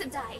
to die.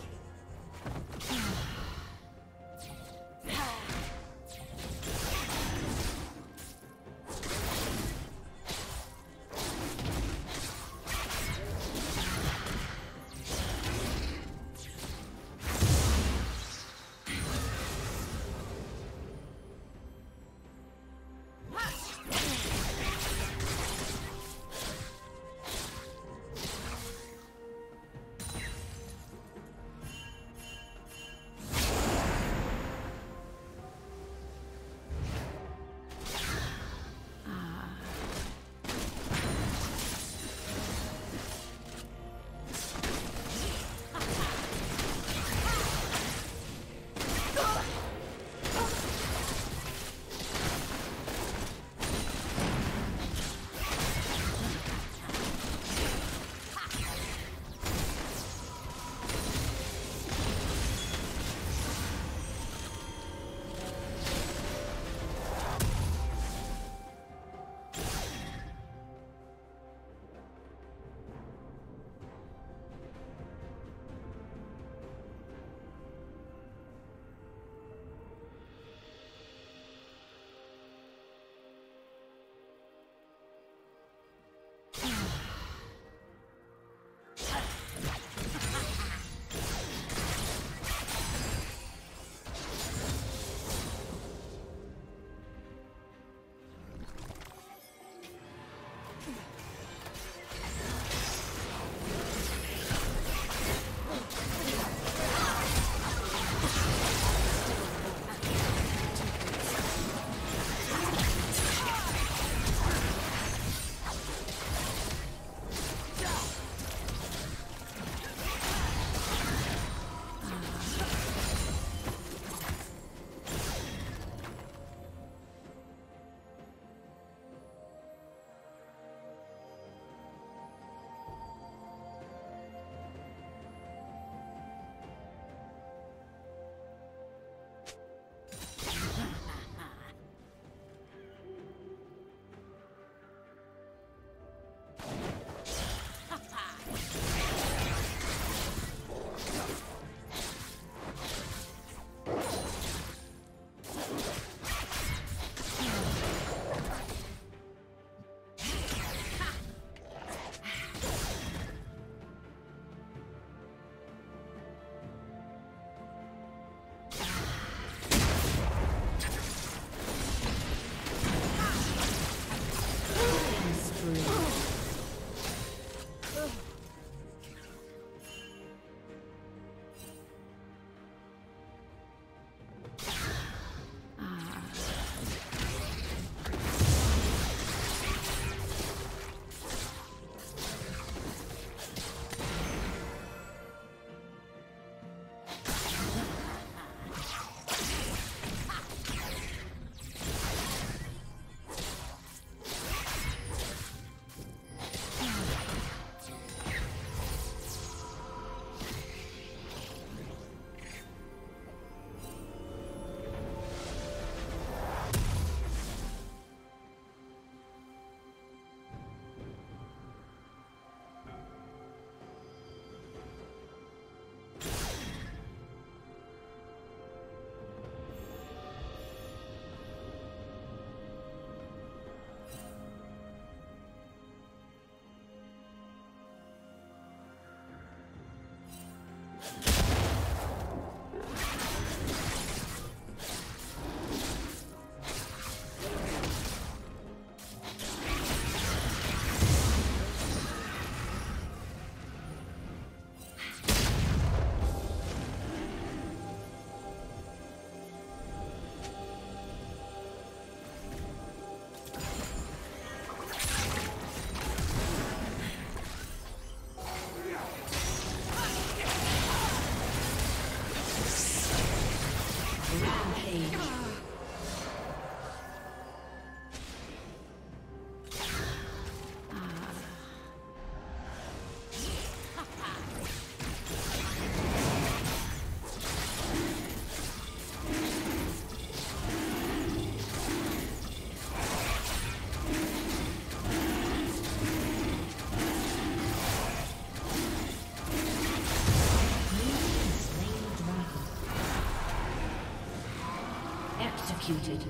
Executed.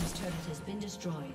His turret has been destroyed.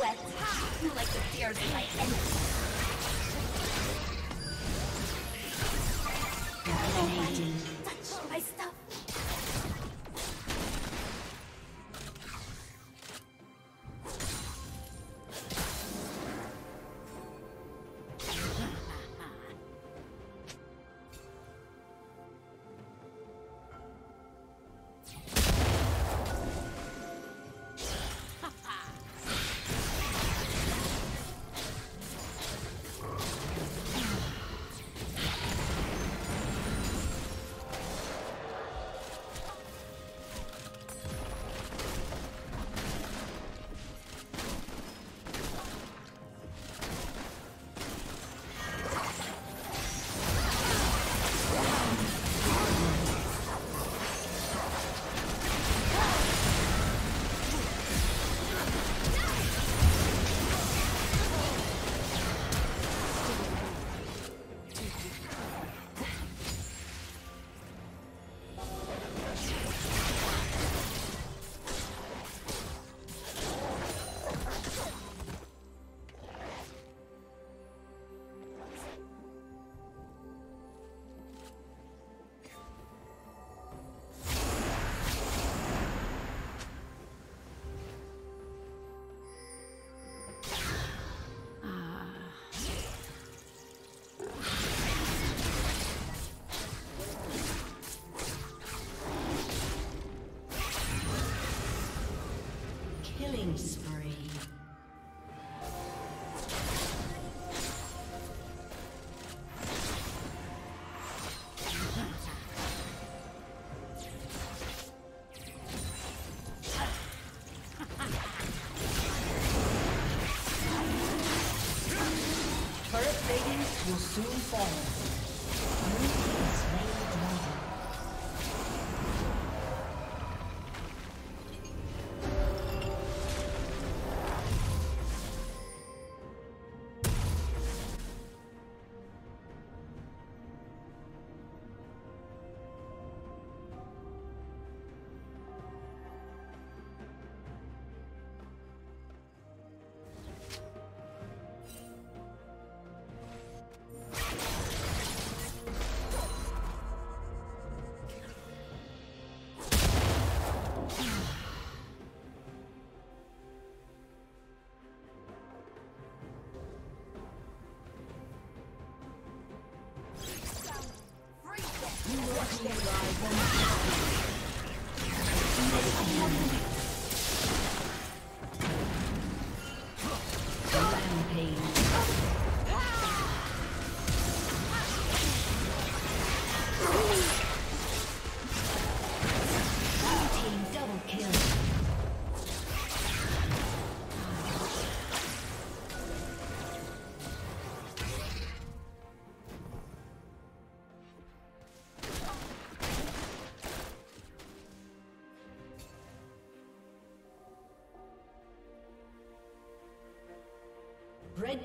Wet. You like the deer's light and touch my stuff. Red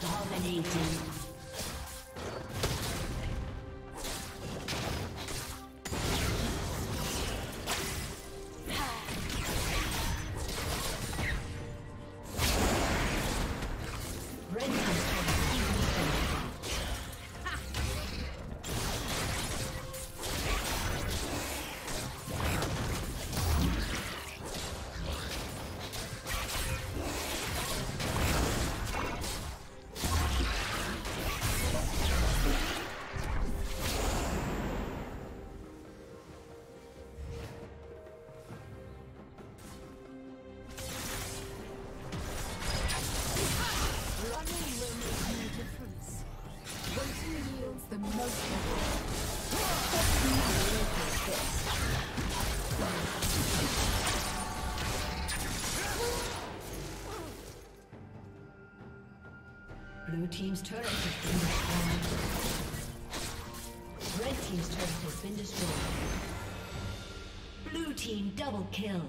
Dominating. Blue Team's turret has been destroyed. Red Team's turret has been destroyed. Blue Team double kill.